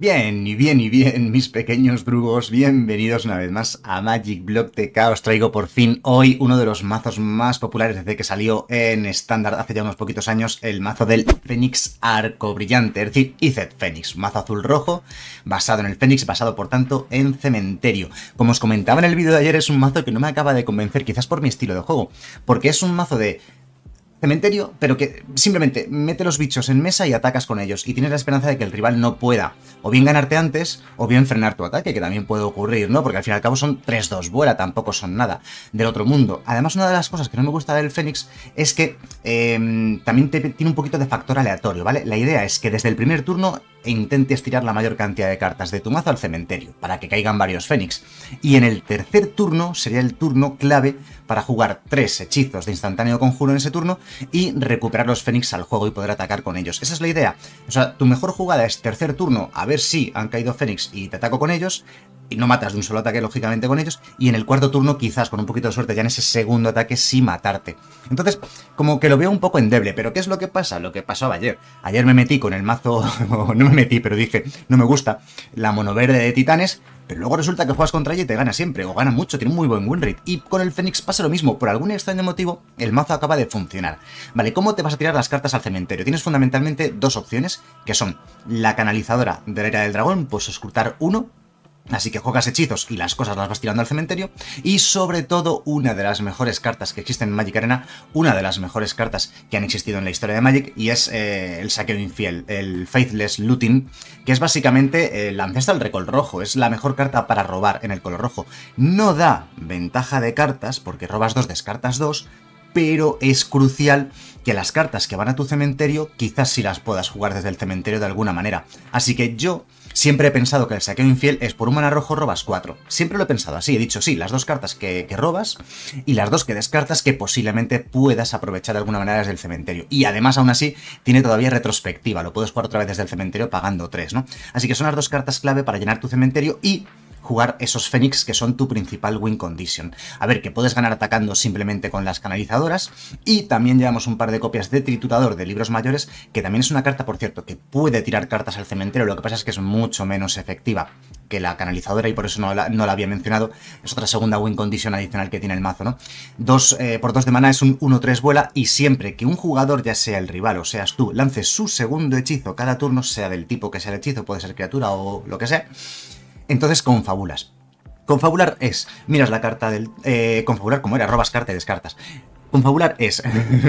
Bien, mis pequeños drugos, bienvenidos una vez más a MagicBlogTK. Os traigo por fin hoy uno de los mazos más populares desde que salió en estándar hace ya unos poquitos años, el mazo del Fénix Arco Brillante, es decir, Izzet Fénix, mazo azul-rojo, basado en el Fénix, basado por tanto en cementerio. Como os comentaba en el vídeo de ayer, es un mazo que no me acaba de convencer, quizás por mi estilo de juego, porque es un mazo de cementerio, pero que simplemente mete los bichos en mesa y atacas con ellos, y tienes la esperanza de que el rival no pueda o bien ganarte antes, o bien frenar tu ataque, que también puede ocurrir, ¿no? Porque al fin y al cabo son 3-2 vuela, tampoco son nada del otro mundo. Además, una de las cosas que no me gusta del Fénix es que también tiene un poquito de factor aleatorio, ¿vale? La idea es que desde el primer turno intentes tirar la mayor cantidad de cartas de tu mazo al cementerio, para que caigan varios Fénix. Y en el tercer turno sería el turno clave para jugar 3 hechizos de instantáneo conjuro en ese turno y recuperar los Fénix al juego y poder atacar con ellos. Esa es la idea. O sea, tu mejor jugada es tercer turno, a ver si han caído Fénix y te ataco con ellos, y no matas de un solo ataque lógicamente con ellos, y en el cuarto turno quizás con un poquito de suerte ya en ese segundo ataque sí matarte. Entonces como que lo veo un poco endeble, pero ¿qué es lo que pasa? Lo que pasaba ayer. Ayer me metí con el mazo, no me metí, pero dije, no me gusta, la monoverde de titanes, pero luego resulta que juegas contra ella y te gana siempre, o gana mucho, tiene un muy buen win rate. Y con el Fénix pasa lo mismo, por algún extraño motivo el mazo acaba de funcionar. Vale, ¿cómo te vas a tirar las cartas al cementerio? Tienes fundamentalmente dos opciones, que son la canalizadora de la ira del dragón, pues escrutar uno, así que juegas hechizos y las cosas las vas tirando al cementerio. Y sobre todo, una de las mejores cartas que existen en Magic Arena, una de las mejores cartas que han existido en la historia de Magic, y es el saqueo infiel, el Faithless Looting, que es básicamente el Ancestral Recall rojo. Es la mejor carta para robar en el color rojo. No da ventaja de cartas, porque robas 2, descartas 2, pero es crucial que las cartas que van a tu cementerio quizás sí las puedas jugar desde el cementerio de alguna manera. Así que yo siempre he pensado que el saqueo infiel es por un mana rojo robas 4. Siempre lo he pensado así, he dicho sí, las 2 cartas que robas y las 2 que descartas que posiblemente puedas aprovechar de alguna manera desde el cementerio. Y además aún así tiene todavía retrospectiva, lo puedes jugar otra vez desde el cementerio pagando 3, ¿no? Así que son las 2 cartas clave para llenar tu cementerio y jugar esos Fénix que son tu principal win condition. A ver, que puedes ganar atacando simplemente con las canalizadoras, y también llevamos un par de copias de Triturador de Libros Mayores, que también es una carta, por cierto, que puede tirar cartas al cementerio, lo que pasa es que es mucho menos efectiva que la canalizadora y por eso no la había mencionado. Es otra segunda win condition adicional que tiene el mazo, ¿no? Por 2 de mana es un 1-3 vuela, y siempre que un jugador, ya sea el rival o seas tú, lance su segundo hechizo cada turno, sea del tipo que sea el hechizo, puede ser criatura o lo que sea, entonces confabulas. Confabular es, miras la carta del... confabular, como era, robas carta y descartas. Confabular es,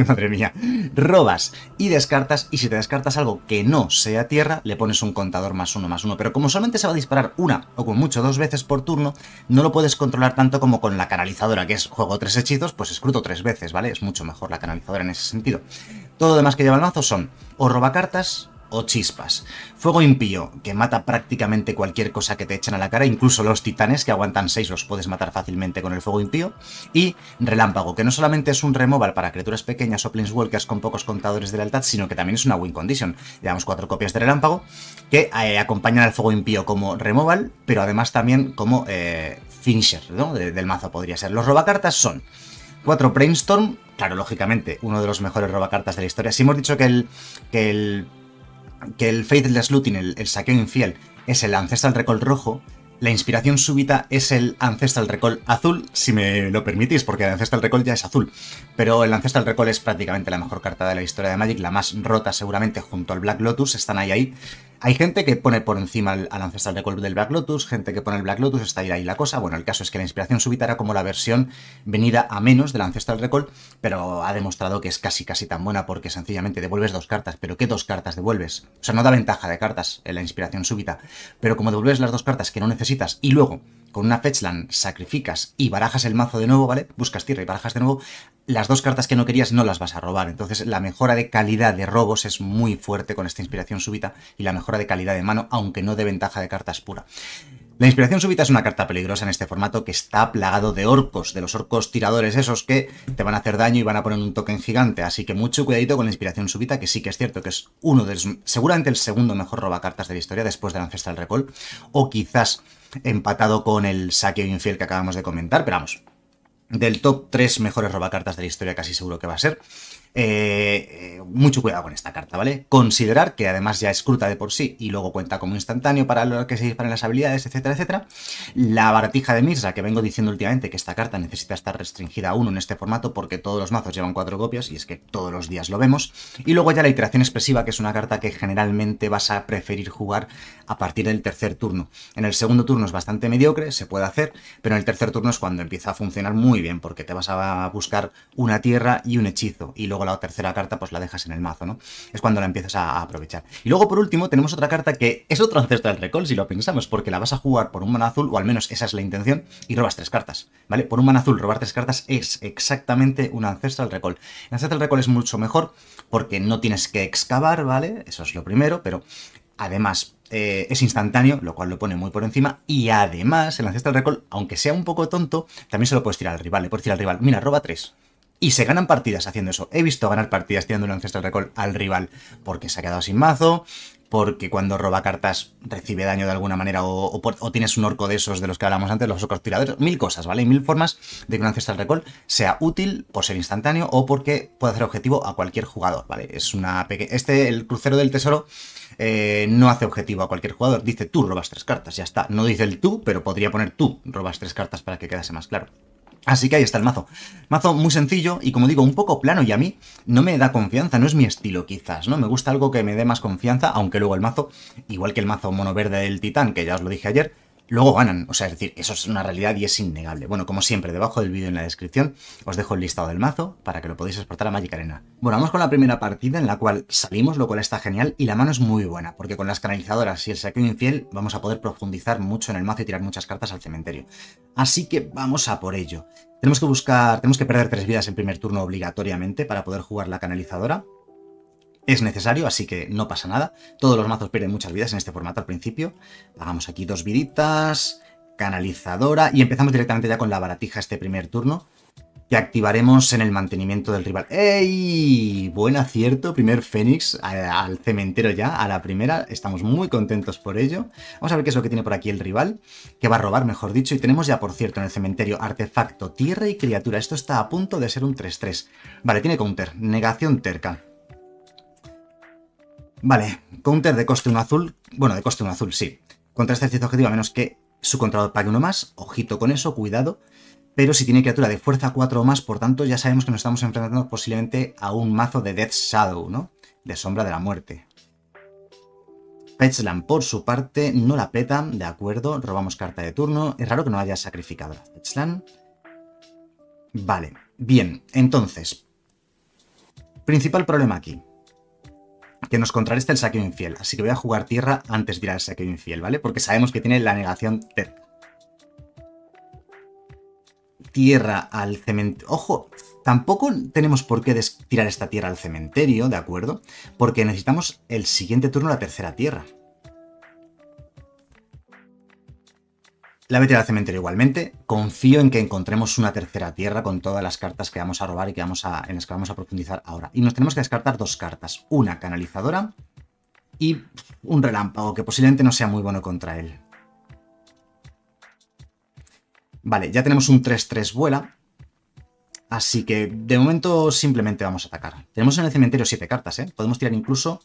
madre mía, robas y descartas, y si te descartas algo que no sea tierra, le pones un contador +1/+1, pero como solamente se va a disparar una o con mucho 2 veces por turno, no lo puedes controlar tanto como con la canalizadora, que es juego 3 hechizos, pues escruto 3 veces, ¿vale? Es mucho mejor la canalizadora en ese sentido. Todo lo demás que lleva el mazo son o roba cartas o chispas. Fuego impío, que mata prácticamente cualquier cosa que te echan a la cara, incluso los titanes que aguantan 6 los puedes matar fácilmente con el fuego impío. Y relámpago, que no solamente es un removal para criaturas pequeñas o planeswalkers con pocos contadores de lealtad, sino que también es una win condition. Llevamos 4 copias de relámpago que acompañan al fuego impío como removal, pero además también como finisher, ¿no? Del mazo podría ser. Los robacartas son 4 Brainstorm, claro, lógicamente, uno de los mejores robacartas de la historia. Si hemos dicho que el Faithless Looting, el saqueo infiel, es el Ancestral Recall rojo, la inspiración súbita es el Ancestral Recall azul, si me lo permitís, porque el Ancestral Recall ya es azul. Pero el Ancestral Recall es prácticamente la mejor carta de la historia de Magic, la más rota seguramente, junto al Black Lotus, están ahí. Hay gente que pone por encima al Ancestral Recall del Black Lotus, gente que pone el Black Lotus, está ahí la cosa. Bueno, el caso es que la inspiración súbita era como la versión venida a menos del Ancestral Recall, pero ha demostrado que es casi tan buena porque sencillamente devuelves 2 cartas. ¿Pero qué 2 cartas devuelves? O sea, no da ventaja de cartas en la inspiración súbita, pero como devuelves las 2 cartas que no necesitas, y luego con una Fetchland sacrificas y barajas el mazo de nuevo, ¿vale? Buscas tierra y barajas de nuevo, las 2 cartas que no querías no las vas a robar. Entonces la mejora de calidad de robos es muy fuerte con esta inspiración súbita, y la mejora de calidad de mano, aunque no de ventaja de cartas pura. La inspiración súbita es una carta peligrosa en este formato que está plagado de orcos, de los orcos tiradores esos que te van a hacer daño y van a poner un token gigante. Así que mucho cuidadito con la inspiración súbita, que sí que es cierto que es uno de los, seguramente el segundo mejor robacartas de la historia después del Ancestral Recall, o quizás empatado con el saqueo infiel que acabamos de comentar, pero vamos, del top 3 mejores robacartas de la historia casi seguro que va a ser. mucho cuidado con esta carta, ¿vale? Considerar, que además ya es cruta de por sí y luego cuenta como instantáneo para lo que se disparen las habilidades, etcétera, etcétera. La Baratija de Mishra, que vengo diciendo últimamente que esta carta necesita estar restringida a uno en este formato porque todos los mazos llevan 4 copias y es que todos los días lo vemos. Y luego ya la Iteración Expresiva, que es una carta que generalmente vas a preferir jugar a partir del tercer turno. En el segundo turno es bastante mediocre, se puede hacer, pero en el tercer turno es cuando empieza a funcionar muy bien porque te vas a buscar una tierra y un hechizo y luego la tercera carta pues la dejas en el mazo, ¿no? Es cuando la empiezas a aprovechar. Y luego por último tenemos otra carta que es otro Ancestral Recall si lo pensamos, porque la vas a jugar por un mana azul, o al menos esa es la intención, y robas 3 cartas, ¿vale? Por un mana azul robar 3 cartas es exactamente un Ancestral Recall. El Ancestral Recall es mucho mejor porque no tienes que excavar, ¿vale? Eso es lo primero, pero además es instantáneo, lo cual lo pone muy por encima, y además el Ancestral Recall, aunque sea un poco tonto, también se lo puedes tirar al rival, le puedes tirar al rival, mira, roba 3. Y se ganan partidas haciendo eso. He visto ganar partidas tirando un Ancestral Recall al rival porque se ha quedado sin mazo, porque cuando roba cartas recibe daño de alguna manera, o tienes un orco de esos de los que hablamos antes, los orcos tiradores, 1000 cosas, ¿vale? Hay 1000 formas de que un Ancestral Recall sea útil por ser instantáneo o porque puede hacer objetivo a cualquier jugador, ¿vale? Es una pequeña... el Crucero del Tesoro no hace objetivo a cualquier jugador, dice tú robas 3 cartas, ya está. No dice el tú, pero podría poner tú robas 3 cartas para que quedase más claro. Así que ahí está el mazo. Mazo muy sencillo y, como digo, un poco plano, y a mí no me da confianza, no es mi estilo quizás, ¿no? Me gusta algo que me dé más confianza, aunque luego el mazo, igual que el mazo mono verde del Titán, que ya os lo dije ayer, luego ganan, o sea, es decir, eso es una realidad y es innegable. Bueno, como siempre, debajo del vídeo en la descripción os dejo el listado del mazo para que lo podáis exportar a Magic Arena. Bueno, vamos con la primera partida en la cual salimos, lo cual está genial, y la mano es muy buena, porque con las canalizadoras y el saqueo infiel vamos a poder profundizar mucho en el mazo y tirar muchas cartas al cementerio. Así que vamos a por ello. Tenemos que perder 3 vidas en primer turno obligatoriamente para poder jugar la canalizadora. Es necesario, así que no pasa nada. Todos los mazos pierden muchas vidas en este formato al principio. Pagamos aquí 2 viditas, canalizadora, y empezamos directamente ya con la baratija este primer turno, que activaremos en el mantenimiento del rival. ¡Ey! Buen acierto, primer Fénix al cementerio ya, a la primera. Estamos muy contentos por ello. Vamos a ver qué es lo que tiene por aquí el rival, que va a robar, mejor dicho. Y tenemos ya, por cierto, en el cementerio artefacto, tierra y criatura. Esto está a punto de ser un 3-3. Vale, tiene counter, negación terca. Vale, counter de coste 1 azul, bueno, de coste 1 azul, sí. Contra este hechizo objetivo, a menos que su controlador pague 1 más, ojito con eso, cuidado. Pero si tiene criatura de fuerza 4 o más, por tanto, ya sabemos que nos estamos enfrentando posiblemente a un mazo de Death Shadow, ¿no? De sombra de la muerte. Fetchland, por su parte, no la peta, de acuerdo, robamos carta de turno. Es raro que no haya sacrificado a Fetchland. Vale, bien, entonces, principal problema aquí, que nos contrarresta el saqueo infiel, así que voy a jugar tierra antes de ir al saqueo infiel, ¿vale? Porque sabemos que tiene la negación terca. Tierra al cementerio. Ojo, tampoco tenemos por qué tirar esta tierra al cementerio, ¿de acuerdo? Porque necesitamos el siguiente turno la tercera tierra. La voy a tirar al cementerio igualmente. Confío en que encontremos una tercera tierra con todas las cartas que vamos a robar y que en las que vamos a profundizar ahora. Y nos tenemos que descartar 2 cartas. Una canalizadora y un relámpago, que posiblemente no sea muy bueno contra él. Vale, ya tenemos un 3-3 vuela. Así que de momento simplemente vamos a atacar. Tenemos en el cementerio 7 cartas, ¿eh? Podemos tirar incluso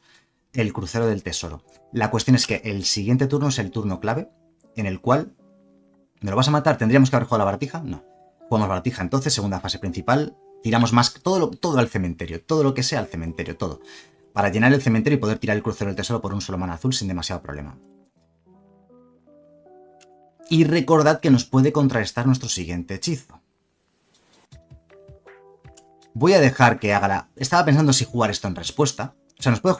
el crucero del tesoro. La cuestión es que el siguiente turno es el turno clave en el cual... ¿Me lo vas a matar? ¿Tendríamos que haber jugado la baratija? No. Jugamos baratija entonces, segunda fase principal. Tiramos más todo al cementerio. Todo lo que sea al cementerio, todo. Para llenar el cementerio y poder tirar el crucero del tesoro por un solo mana azul sin demasiado problema. Y recordad que nos puede contrarrestar nuestro siguiente hechizo. Voy a dejar que haga la... Estaba pensando si jugar esto en respuesta. O sea, nos puede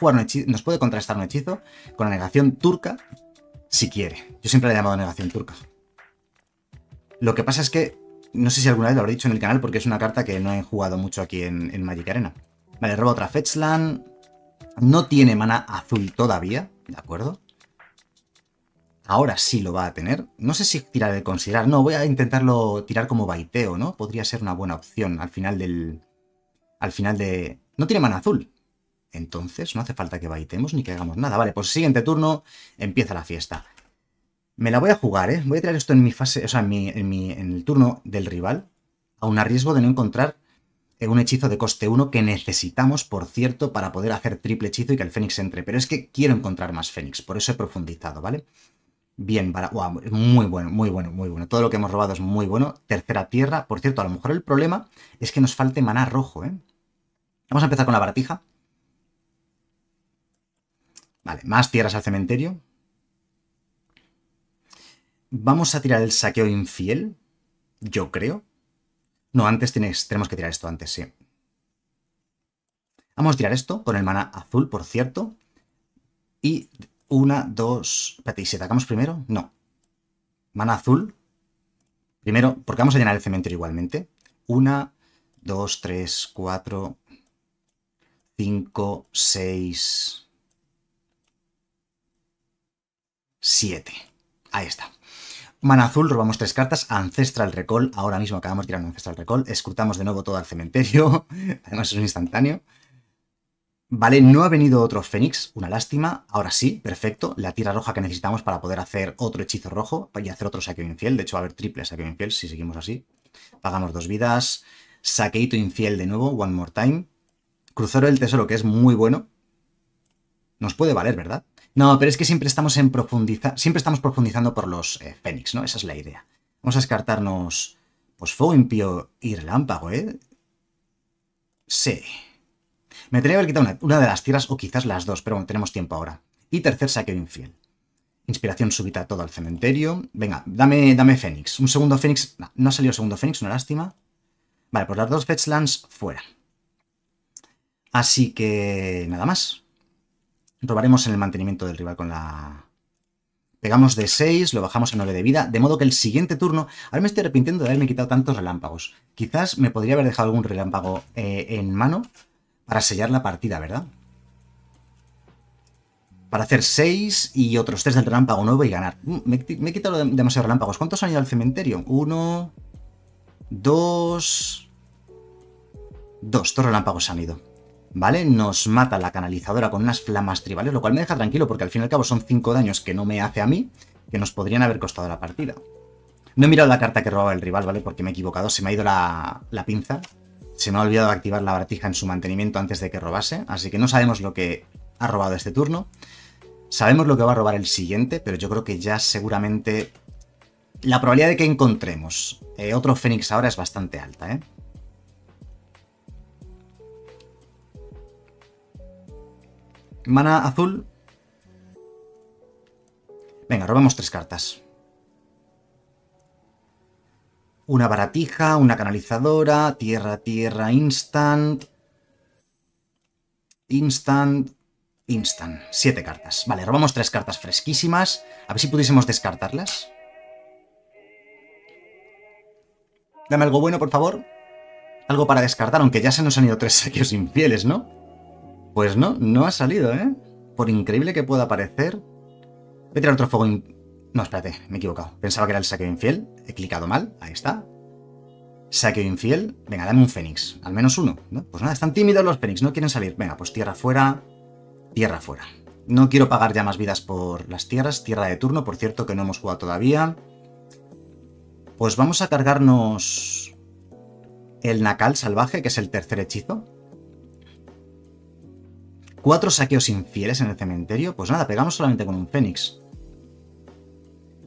contrarrestar un hechizo con la negación turca si quiere. Yo siempre la he llamado negación turca. Lo que pasa es que, no sé si alguna vez lo habré dicho en el canal, porque es una carta que no he jugado mucho aquí en Magic Arena. Vale, roba otra Fetchland. No tiene mana azul todavía, ¿de acuerdo? Ahora sí lo va a tener. No sé si tirar el considerar. No, voy a intentarlo tirar como baiteo, ¿no? Podría ser una buena opción al final del... No tiene mana azul. Entonces no hace falta que baitemos ni que hagamos nada. Vale, pues siguiente turno empieza la fiesta. Me la voy a jugar, ¿eh? Voy a tirar esto en mi fase, o sea, en el turno del rival, aun a riesgo de no encontrar un hechizo de coste 1 que necesitamos, por cierto, para poder hacer triple hechizo y que el Fénix entre. Pero es que quiero encontrar más Fénix, por eso he profundizado, ¿vale? Bien, wow, muy bueno, muy bueno, muy bueno. Todo lo que hemos robado es muy bueno. Tercera tierra, por cierto, a lo mejor el problema es que nos falte maná rojo, ¿eh? Vamos a empezar con la baratija. Vale, más tierras al cementerio. Vamos a tirar el saqueo infiel, yo creo. No, antes tenemos que tirar esto, antes, sí. Vamos a tirar esto con el maná azul, por cierto. Y una, dos... Espérate, ¿y si atacamos primero? No. Maná azul. Primero, porque vamos a llenar el cementerio igualmente. Una, dos, tres, cuatro, cinco, seis... siete. Ahí está. Mana azul, robamos 3 cartas, Ancestral Recall, ahora mismo acabamos de tirar un Ancestral Recall, escrutamos de nuevo todo al cementerio, además es un instantáneo. Vale, no ha venido otro Fénix, una lástima, ahora sí, perfecto, la tierra roja que necesitamos para poder hacer otro hechizo rojo y hacer otro saqueo infiel, de hecho va a haber triple saqueo infiel si seguimos así. Pagamos 2 vidas, saqueito infiel de nuevo, one more time, crucero del tesoro que es muy bueno, nos puede valer, ¿verdad? No, pero es que siempre estamos profundizando por los Fénix, ¿no? Esa es la idea. Vamos a descartarnos, pues, Fuego Impío y Relámpago, ¿eh? Sí. Me tenía que haber quitado una de las tierras o quizás las dos, pero bueno, tenemos tiempo ahora. Y tercer saqueo infiel. Inspiración súbita todo al cementerio. Venga, dame Fénix. Un segundo Fénix... No, no ha salido segundo Fénix, una lástima. Vale, pues las dos Fetchlands fuera. Así que... nada más. Robaremos en el mantenimiento del rival con la... Pegamos de 6, lo bajamos a 9 de vida, de modo que el siguiente turno... Ahora me estoy arrepintiendo de haberme quitado tantos relámpagos. Quizás me podría haber dejado algún relámpago en mano para sellar la partida, ¿verdad? Para hacer 6 y otros 3 del relámpago nuevo y ganar. Me he quitado demasiados relámpagos. ¿Cuántos han ido al cementerio? 1, 2... Dos relámpagos han ido. ¿Vale? Nos mata la canalizadora con unas flamas tribales, lo cual me deja tranquilo porque al fin y al cabo son 5 daños que no me hace a mí, que nos podrían haber costado la partida. No he mirado la carta que robaba el rival, ¿vale? Porque me he equivocado, se me ha ido la pinza, se me ha olvidado activar la baratija en su mantenimiento antes de que robase, así que no sabemos lo que ha robado este turno. Sabemos lo que va a robar el siguiente, pero yo creo que ya seguramente la probabilidad de que encontremos otro Fénix ahora es bastante alta, ¿eh? Mana azul. Venga, robamos 3 cartas. Una baratija, una canalizadora, tierra, instant. 7 cartas. Vale, robamos 3 cartas fresquísimas. A ver si pudiésemos descartarlas. Dame algo bueno, por favor. Algo para descartar, aunque ya se nos han ido 3 saqueos infieles, ¿no? Pues no, no ha salido, ¿eh? Por increíble que pueda parecer. Voy a tirar otro fuego... No, espérate, me he equivocado. Pensaba que era el saqueo infiel. He clicado mal. Ahí está. Saqueo infiel. Venga, dame un Fénix. Al menos uno, ¿no? Pues nada, están tímidos los Fénix. No quieren salir. Venga, pues tierra fuera. Tierra fuera. No quiero pagar ya más vidas por las tierras. Tierra de turno, por cierto, que no hemos jugado todavía. Pues vamos a cargarnos... el Nakal Salvaje, que es el tercer hechizo. 4 saqueos infieles en el cementerio. Pues nada, pegamos solamente con un Fénix.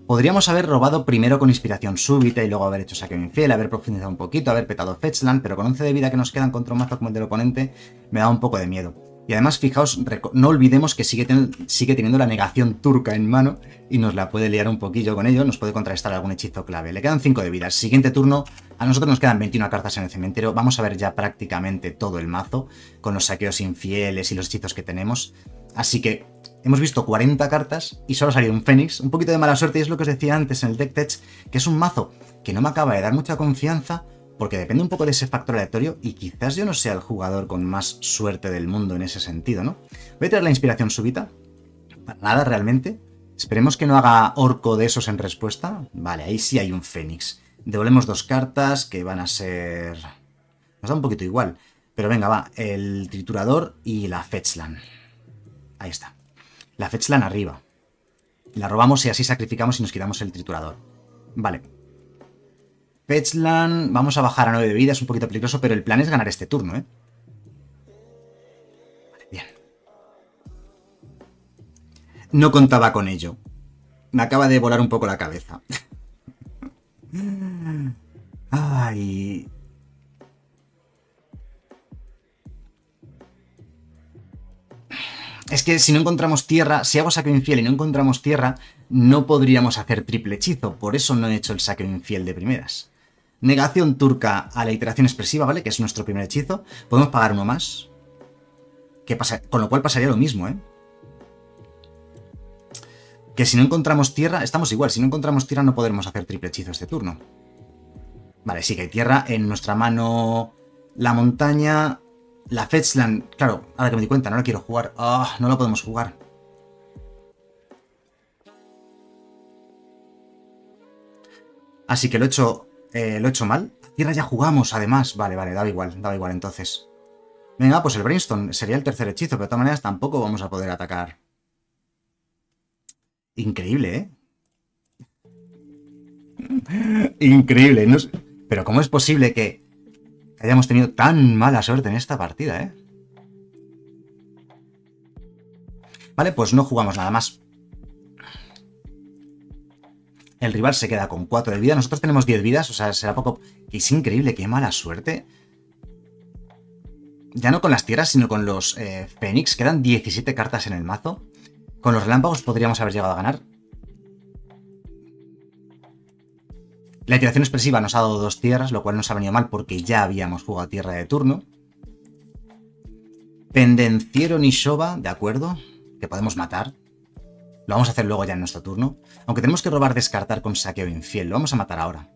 Podríamos haber robado primero con inspiración súbita y luego haber hecho saqueo infiel, haber profundizado un poquito, haber petado Fetchland, pero con 11 de vida que nos quedan contra un mazo como el del oponente, me da un poco de miedo. Y además, fijaos, no olvidemos que sigue teniendo la negación turca en mano y nos la puede liar un poquillo con ello, nos puede contrarrestar algún hechizo clave. Le quedan 5 de vida. El siguiente turno, a nosotros nos quedan 21 cartas en el cementerio. Vamos a ver ya prácticamente todo el mazo con los saqueos infieles y los hechizos que tenemos. Así que hemos visto 40 cartas y solo ha salido un Fénix. Un poquito de mala suerte y es lo que os decía antes en el deck tech, que es un mazo que no me acaba de dar mucha confianza, porque depende un poco de ese factor aleatorio y quizás yo no sea el jugador con más suerte del mundo en ese sentido, ¿no? Voy a traer la inspiración súbita. Para nada, realmente. Esperemos que no haga orco de esos en respuesta. Vale, ahí sí hay un Fénix. Devolvemos 2 cartas que van a ser... Nos da un poquito igual. Pero venga, va. El triturador y la Fetchland. Ahí está. La Fetchland arriba. La robamos y así sacrificamos y nos quitamos el triturador. Vale. Fetchland, vamos a bajar a 9 de vida, es un poquito peligroso, pero el plan es ganar este turno, ¿eh? Vale, bien. No contaba con ello. Me acaba de volar un poco la cabeza. Ay... Es que si no encontramos tierra, si hago saqueo infiel y no encontramos tierra, no podríamos hacer triple hechizo. Por eso no he hecho el saqueo infiel de primeras. Negación turca a la iteración expresiva, ¿vale? Que es nuestro primer hechizo. Podemos pagar uno más. ¿Qué pasa? Con lo cual pasaría lo mismo, ¿eh? Que si no encontramos tierra, estamos igual. Si no encontramos tierra no podremos hacer triple hechizo este turno. Vale, sí que hay tierra en nuestra mano. La montaña... La Fetchland, claro, ahora que me di cuenta, no la quiero jugar. Ah, no la podemos jugar. Así que lo he hecho mal. Tierra ya jugamos, además. Vale, vale, daba igual entonces. Venga, pues el Brainstorm sería el tercer hechizo, pero de todas maneras tampoco vamos a poder atacar. Increíble, ¿eh? Increíble. No sé. Pero ¿cómo es posible que... hayamos tenido tan mala suerte en esta partida, ¿eh? Vale, pues no jugamos nada más. El rival se queda con 4 de vida. Nosotros tenemos 10 vidas, o sea, será poco... Es increíble, qué mala suerte. Ya no con las tierras, sino con los Fénix. Quedan 17 cartas en el mazo. Con los relámpagos podríamos haber llegado a ganar. La iteración expresiva nos ha dado 2 tierras, lo cual nos ha venido mal porque ya habíamos jugado tierra de turno. Pendenciero Nishoba, de acuerdo, que podemos matar. Lo vamos a hacer luego ya en nuestro turno. Aunque tenemos que robar, descartar con saqueo infiel. Lo vamos a matar ahora.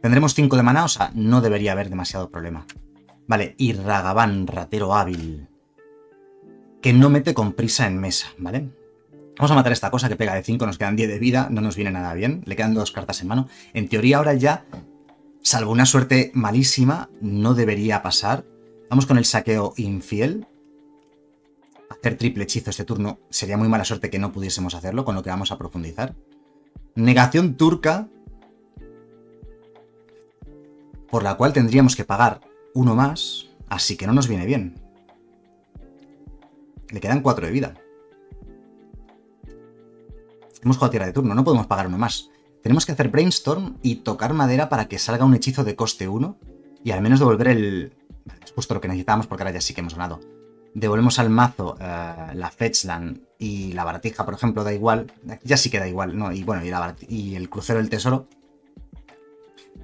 Tendremos 5 de maná, o sea, no debería haber demasiado problema. Vale, y Ragavan, ratero hábil. Que no mete con prisa en mesa, ¿vale? Vamos a matar esta cosa que pega de 5, nos quedan 10 de vida, no nos viene nada bien, le quedan 2 cartas en mano. En teoría ahora ya, salvo una suerte malísima, no debería pasar. Vamos con el saqueo infiel. Hacer triple hechizo este turno sería muy mala suerte que no pudiésemos hacerlo, con lo que vamos a profundizar. Negación turca, por la cual tendríamos que pagar uno más, así que no nos viene bien. Le quedan 4 de vida. Hemos jugado tierra de turno, no podemos pagar uno más. Tenemos que hacer brainstorm y tocar madera para que salga un hechizo de coste 1 y al menos devolver el... Vale, es justo lo que necesitábamos porque ahora ya sí que hemos ganado. Devolvemos al mazo la Fetchland y la baratija, por ejemplo, da igual. Ya sí que da igual, ¿no? Y bueno, y el crucero del tesoro.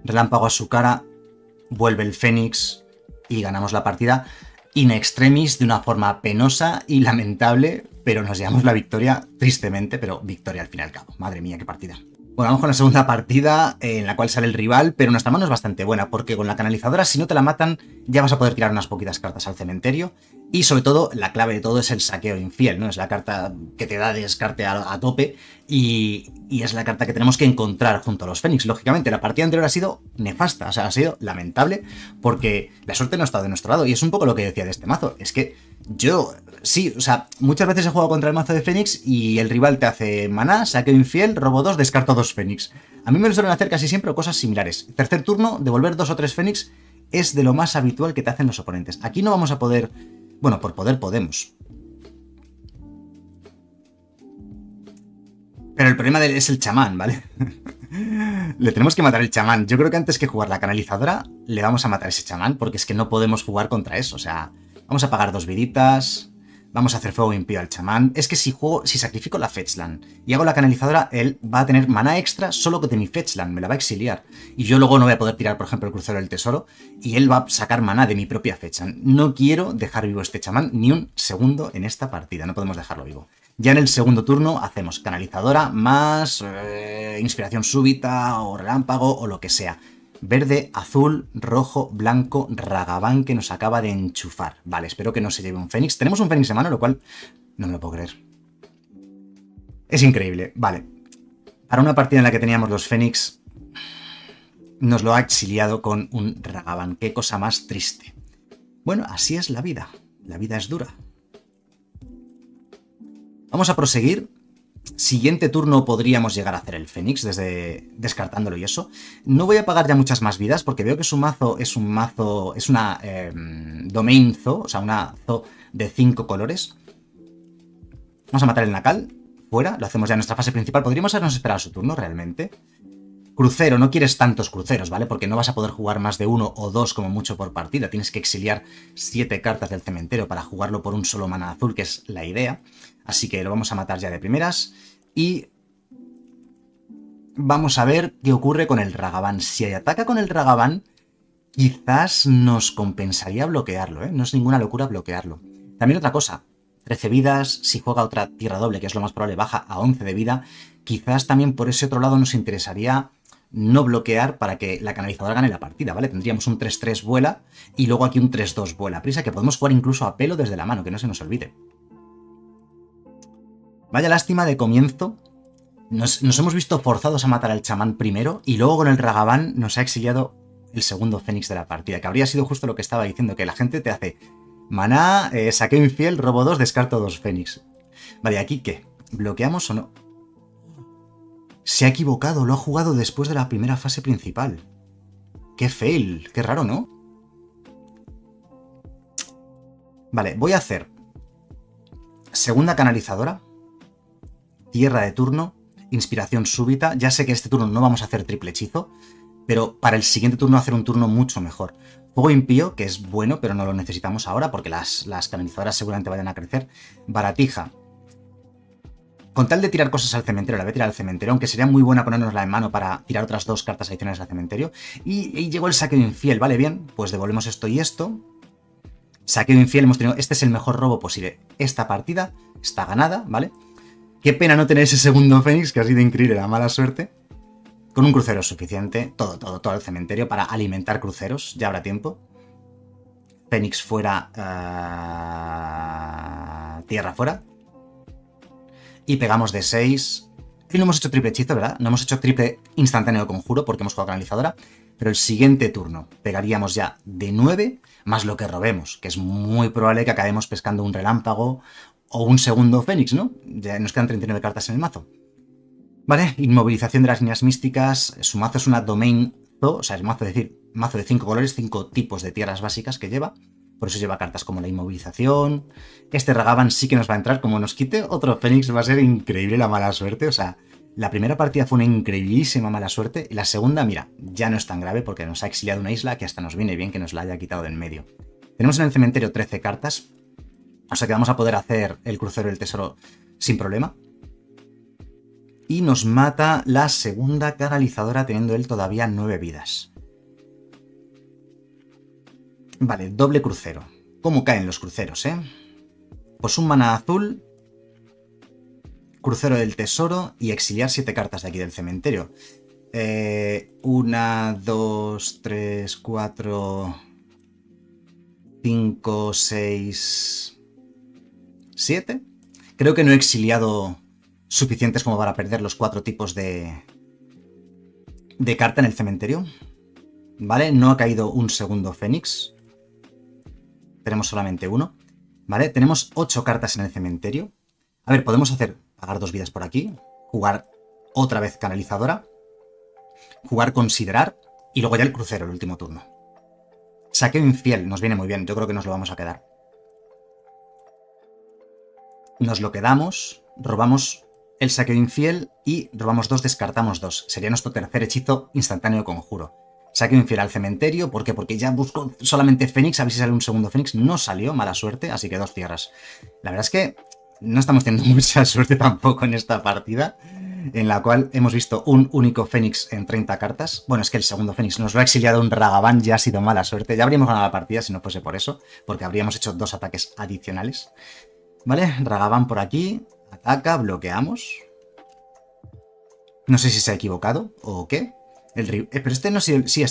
Relámpago a su cara, vuelve el Fénix y ganamos la partida. In extremis, de una forma penosa y lamentable, pero nos llevamos la victoria, tristemente, pero victoria al fin y al cabo. Madre mía, qué partida. Bueno, vamos con la segunda partida en la cual sale el rival, pero nuestra mano es bastante buena porque con la canalizadora, si no te la matan, ya vas a poder tirar unas poquitas cartas al cementerio y sobre todo, la clave de todo es el saqueo infiel, ¿no? Es la carta que te da descarte a tope y es la carta que tenemos que encontrar junto a los Fénix. Lógicamente, la partida anterior ha sido nefasta, o sea, ha sido lamentable porque la suerte no ha estado de nuestro lado y es un poco lo que decía de este mazo, es que yo... Sí, o sea, muchas veces he jugado contra el mazo de Fénix y el rival te hace maná, saqueo infiel, robo 2, descarto 2 Fénix. A mí me lo suelen hacer casi siempre cosas similares. Tercer turno, devolver 2 o 3 Fénix es de lo más habitual que te hacen los oponentes. Aquí no vamos a poder... Bueno, por poder podemos. Pero el problema es el chamán, ¿vale? Le tenemos que matar el chamán. Yo creo que antes que jugar la canalizadora, le vamos a matar a ese chamán porque es que no podemos jugar contra eso. O sea, vamos a pagar 2 viditas... Vamos a hacer fuego impío al chamán. Es que si sacrifico la Fetchland y hago la canalizadora, él va a tener maná extra solo de mi Fetchland. Me la va a exiliar. Y yo luego no voy a poder tirar, por ejemplo, el crucero del tesoro. Y él va a sacar maná de mi propia Fetchland. No quiero dejar vivo este chamán ni un segundo en esta partida. No podemos dejarlo vivo. Ya en el segundo turno hacemos canalizadora más inspiración súbita o relámpago o lo que sea. Verde, azul, rojo, blanco, Ragavan que nos acaba de enchufar. Vale, espero que no se lleve un Fénix. Tenemos un Fénix en mano, lo cual no me lo puedo creer. Es increíble. Vale. Para una partida en la que teníamos los Fénix, nos lo ha exiliado con un Ragavan. Qué cosa más triste. Bueno, así es la vida. La vida es dura. Vamos a proseguir. Siguiente turno podríamos llegar a hacer el Fénix, desde descartándolo y eso. No voy a pagar ya muchas más vidas, porque veo que su mazo es un mazo. Es una Domain Zoo, o sea, una Zoo de 5 colores. Vamos a matar el Nakal. Fuera, lo hacemos ya en nuestra fase principal. Podríamos habernos esperado su turno, realmente. Crucero, no quieres tantos cruceros, ¿vale? Porque no vas a poder jugar más de uno o dos como mucho por partida. Tienes que exiliar 7 cartas del cementerio para jugarlo por un solo mana azul, que es la idea. Así que lo vamos a matar ya de primeras. Y vamos a ver qué ocurre con el Ragavan. Si ataca con el Ragavan, quizás nos compensaría bloquearlo, ¿eh? No es ninguna locura bloquearlo. También otra cosa. 13 vidas, si juega otra tierra doble, que es lo más probable, baja a 11 de vida. Quizás también por ese otro lado nos interesaría no bloquear para que la canalizadora gane la partida, ¿vale? Tendríamos un 3-3 vuela y luego aquí un 3-2 vuela prisa, que podemos jugar incluso a pelo desde la mano, que no se nos olvide. Vaya lástima de comienzo. Nos hemos visto forzados a matar al chamán primero y luego con el Ragavan nos ha exiliado el segundo Fénix de la partida, que habría sido justo lo que estaba diciendo, que la gente te hace... Maná, Saqueo infiel, robo 2, descarto 2 Fénix. Vale, ¿aquí qué? ¿Bloqueamos o no? Se ha equivocado, lo ha jugado después de la primera fase principal. ¡Qué fail! ¡Qué raro, ¿no? Vale, voy a hacer segunda canalizadora, tierra de turno, inspiración súbita. Ya sé que este turno no vamos a hacer triple hechizo, pero para el siguiente turno hacer un turno mucho mejor. Fuego Impío, que es bueno, pero no lo necesitamos ahora porque las canalizadoras seguramente vayan a crecer. Baratija. Con tal de tirar cosas al cementerio, la voy a tirar al cementerio, aunque sería muy buena ponernosla en mano para tirar otras 2 cartas adicionales al cementerio. Y llegó el Saqueo infiel, ¿vale? Bien, pues devolvemos esto y esto. Saqueo infiel, hemos tenido... Este es el mejor robo posible. Esta partida está ganada, ¿vale? Qué pena no tener ese segundo Fénix, que ha sido increíble la mala suerte. Con un crucero es suficiente, todo el cementerio para alimentar cruceros, ya habrá tiempo. Fénix fuera, tierra fuera. Y pegamos de 6. Y no hemos hecho triple hechizo, ¿verdad? No hemos hecho triple instantáneo conjuro porque hemos jugado canalizadora. Pero el siguiente turno pegaríamos ya de 9 más lo que robemos, que es muy probable que acabemos pescando un relámpago o un segundo Fénix, ¿no? Ya nos quedan 39 cartas en el mazo. Vale, inmovilización de las líneas místicas. Su mazo es una Domain Zoo, o sea, es mazo, es decir, mazo de 5 colores, 5 tipos de tierras básicas que lleva. Por eso lleva cartas como la inmovilización. Este Ragavan sí que nos va a entrar. Como nos quite otro Fénix va a ser increíble la mala suerte. O sea, la primera partida fue una increíblísima mala suerte. Y la segunda, mira, ya no es tan grave porque nos ha exiliado una isla que hasta nos viene bien que nos la haya quitado de en medio. Tenemos en el cementerio 13 cartas. O sea que vamos a poder hacer el crucero del tesoro sin problema. Y nos mata la segunda canalizadora teniendo él todavía 9 vidas. Vale, doble crucero. ¿Cómo caen los cruceros, eh? Pues un mana azul, crucero del tesoro y exiliar 7 cartas de aquí del cementerio. 1, 2, 3, 4, 5, 6, 7. Creo que no he exiliado... suficientes como para perder los 4 tipos de carta en el cementerio. ¿Vale? No ha caído un segundo Fénix. Tenemos solamente uno. ¿Vale? Tenemos 8 cartas en el cementerio. A ver, podemos hacer... pagar 2 vidas por aquí. Jugar otra vez canalizadora. Jugar considerar. Y luego ya el crucero, el último turno. Saqueo infiel. Nos viene muy bien. Yo creo que nos lo vamos a quedar. Nos lo quedamos. Robamos... el saqueo infiel y robamos 2, descartamos 2. Sería nuestro tercer hechizo instantáneo conjuro. Saqueo infiel al cementerio. ¿Por qué? Porque ya busco solamente Fénix. A ver si sale un segundo Fénix. No salió, mala suerte. Así que 2 tierras. La verdad es que no estamos teniendo mucha suerte tampoco en esta partida, en la cual hemos visto un único Fénix en 30 cartas. Bueno, es que el segundo Fénix nos lo ha exiliado un Ragavan. Ya ha sido mala suerte. Ya habríamos ganado la partida si no fuese por eso, porque habríamos hecho 2 ataques adicionales. Vale, Ragavan por aquí. Ataca, bloqueamos. No sé si se ha equivocado o qué. Pero este no... Sí, o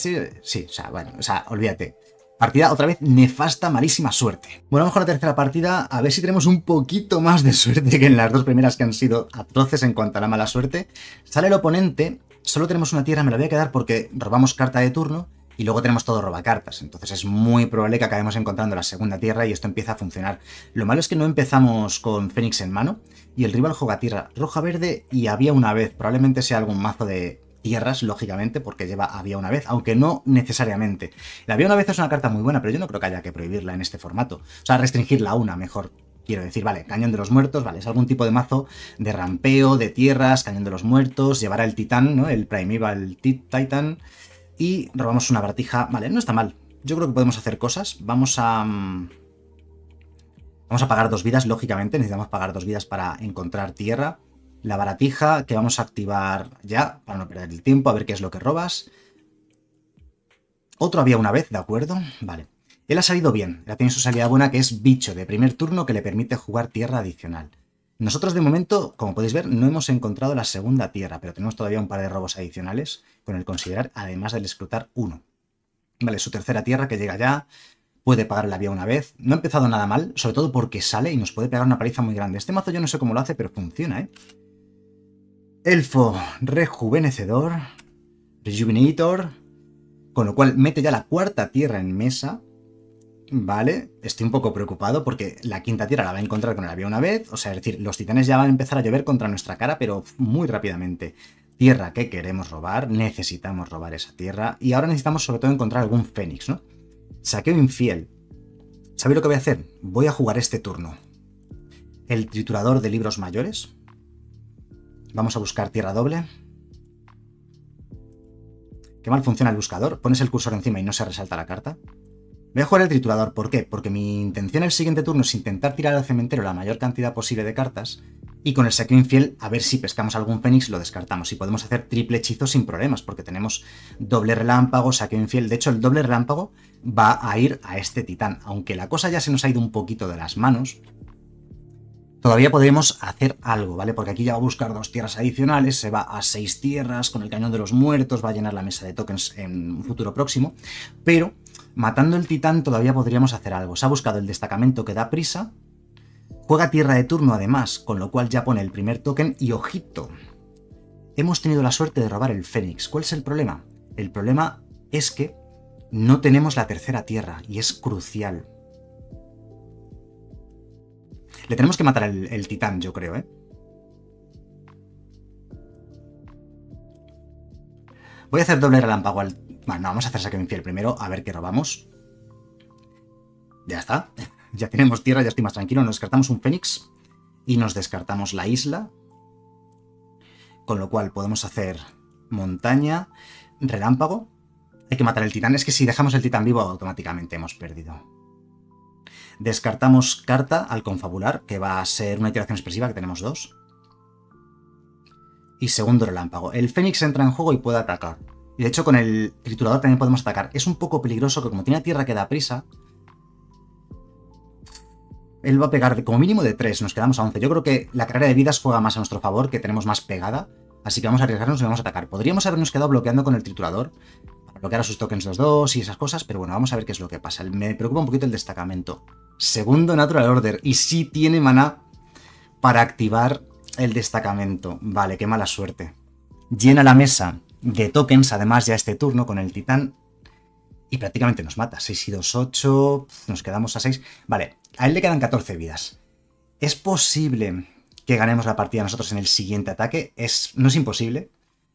sea, bueno, o sea, olvídate. Partida otra vez nefasta, malísima suerte. Bueno, vamos con la tercera partida. A ver si tenemos un poquito más de suerte que en las 2 primeras, que han sido atroces en cuanto a la mala suerte. Sale el oponente. Solo tenemos una tierra, me la voy a quedar porque robamos carta de turno. y luego tenemos todo robacartas, entonces es muy probable que acabemos encontrando la segunda tierra y esto empieza a funcionar. Lo malo es que no empezamos con Fénix en mano y el rival juega tierra roja-verde y Había una Vez, probablemente sea algún mazo de tierras, lógicamente, porque lleva Había una Vez, aunque no necesariamente. La Había una Vez es una carta muy buena, pero yo no creo que haya que prohibirla en este formato, o sea, restringirla a una, mejor. Quiero decir, vale, Cañón de los Muertos, vale, es algún tipo de mazo de rampeo, de tierras, Cañón de los Muertos, llevará el titán, ¿no? El Primeval Titan, y robamos una baratija, vale, no está mal. Yo creo que podemos hacer cosas, vamos a pagar dos vidas, lógicamente, necesitamos pagar dos vidas para encontrar tierra. La baratija que vamos a activar ya, para no perder el tiempo, a ver qué es lo que robas. Otro Había una Vez, ¿de acuerdo? Vale. Él ha salido bien, él ha tenido su salida buena, que es bicho de primer turno que le permite jugar tierra adicional. Nosotros de momento, como podéis ver, no hemos encontrado la segunda tierra, pero tenemos todavía un par de robos adicionales con el considerar, además del escrutar 1. Vale, su tercera tierra que llega ya, puede pagar la Había una Vez. No ha empezado nada mal, sobre todo porque sale y nos puede pegar una paliza muy grande. Este mazo yo no sé cómo lo hace, pero funciona, ¿eh? Elfo Rejuvenecedor, Rejuvenator, con lo cual mete ya la cuarta tierra en mesa. Vale, estoy un poco preocupado porque la quinta tierra la va a encontrar con el Había una Vez. O sea, es decir, los titanes ya van a empezar a llover contra nuestra cara, pero muy rápidamente. Tierra que queremos robar, necesitamos robar esa tierra. Y ahora necesitamos sobre todo encontrar algún fénix, ¿no? Saqueo infiel. ¿Sabéis lo que voy a hacer? Voy a jugar este turno el triturador de libros mayores. Vamos a buscar tierra doble. Qué mal funciona el buscador. Pones el cursor encima y no se resalta la carta. Voy a jugar el triturador, ¿por qué? Porque mi intención el siguiente turno es intentar tirar al cementerio la mayor cantidad posible de cartas y con el saqueo infiel a ver si pescamos algún fénix y lo descartamos. Y podemos hacer triple hechizo sin problemas porque tenemos doble relámpago, saqueo infiel. De hecho, el doble relámpago va a ir a este titán, aunque la cosa ya se nos ha ido un poquito de las manos. Todavía podemos hacer algo, ¿vale? Porque aquí ya va a buscar dos tierras adicionales, se va a 6 tierras con el Cañón de los Muertos, va a llenar la mesa de tokens en un futuro próximo, pero matando el titán todavía podríamos hacer algo. Se ha buscado el destacamento que da prisa, juega tierra de turno además, con lo cual ya pone el primer token y ojito, hemos tenido la suerte de robar el fénix. ¿Cuál es el problema? El problema es que no tenemos la tercera tierra y es crucial. Le tenemos que matar el titán, yo creo, ¿eh? Voy a hacer doble relámpago al... Bueno, no, vamos a hacer saqueo infiel primero, a ver qué robamos. Ya está. Ya tenemos tierra, ya estoy más tranquilo. Nos descartamos un fénix y nos descartamos la isla. Con lo cual podemos hacer montaña, relámpago. Hay que matar el titán. Es que si dejamos el titán vivo, automáticamente hemos perdido. Descartamos carta al confabular, que va a ser una iteración expresiva, que tenemos 2. Y segundo relámpago. El fénix entra en juego y puede atacar. Y de hecho con el triturador también podemos atacar. Es un poco peligroso que como tiene tierra que da prisa, él va a pegar como mínimo de 3. Nos quedamos a 11. Yo creo que la carrera de vidas juega más a nuestro favor, que tenemos más pegada. Así que vamos a arriesgarnos y vamos a atacar. Podríamos habernos quedado bloqueando con el triturador, bloquear a sus tokens 2-2 y esas cosas, pero bueno, vamos a ver qué es lo que pasa. Me preocupa un poquito el destacamento. Segundo Natural Order, y sí tiene maná para activar el destacamento. Vale, qué mala suerte. Llena la mesa de tokens, además ya este turno con el titán, y prácticamente nos mata. 6 y 2, 8, nos quedamos a 6. Vale, a él le quedan 14 vidas. Es posible que ganemos la partida nosotros en el siguiente ataque, no es imposible,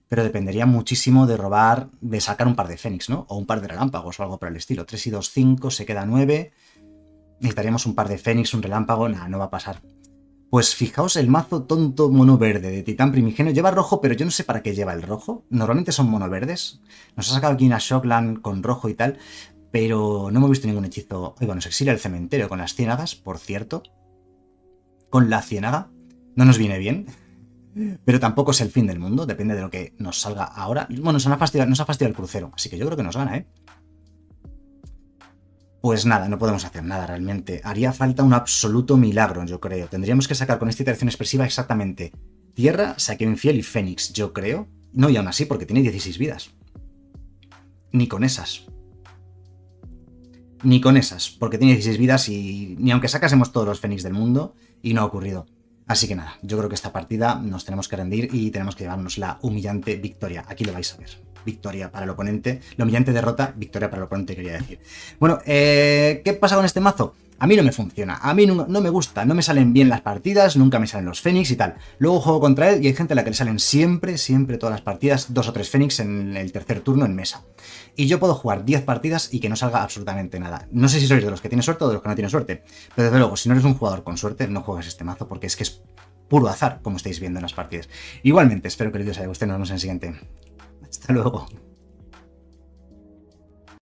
pero dependería muchísimo de robar, de sacar un par de fénix, ¿no? O un par de relámpagos o algo por el estilo. 3 y 2, 5, se queda 9. Necesitaríamos un par de fénix, un relámpago, nada, no va a pasar. Pues fijaos el mazo tonto mono verde de titán primigenio. Lleva rojo, pero yo no sé para qué lleva el rojo. Normalmente son mono verdes. Nos ha sacado aquí una Shockland con rojo y tal, pero no hemos visto ningún hechizo. Oiga, nos exilia el cementerio con las ciénagas, por cierto. Con la ciénaga. No nos viene bien. Pero tampoco es el fin del mundo, depende de lo que nos salga ahora. Bueno, nos ha fastidiado el crucero, así que yo creo que nos gana, ¿eh? Pues nada, no podemos hacer nada realmente. Haría falta un absoluto milagro, yo creo. Tendríamos que sacar con esta iteración expresiva exactamente tierra, saqueo infiel y fénix, yo creo. No, y aún así, porque tiene 16 vidas. Ni con esas. Ni con esas, porque tiene 16 vidas y ni aunque sacásemos todos los fénix del mundo, y no ha ocurrido. Así que nada, yo creo que esta partida nos tenemos que rendir y tenemos que llevarnos la humillante victoria. Aquí lo vais a ver. victoria para el oponente. La humillante derrota, victoria para el oponente, quería decir. Bueno, ¿qué pasa con este mazo? A mí no me funciona, a mí no me gusta, no me salen bien las partidas, nunca me salen los Fénix y tal. Luego juego contra él y hay gente a la que le salen siempre todas las partidas, 2 o 3 Fénix en el tercer turno en mesa. Y yo puedo jugar 10 partidas y que no salga absolutamente nada. No sé si sois de los que tienen suerte o de los que no tienen suerte, pero desde luego, si no eres un jugador con suerte, no juegues este mazo porque es que es puro azar, como estáis viendo en las partidas. Igualmente, espero que el vídeo os haya gustado y nos vemos en el siguiente. Hasta luego.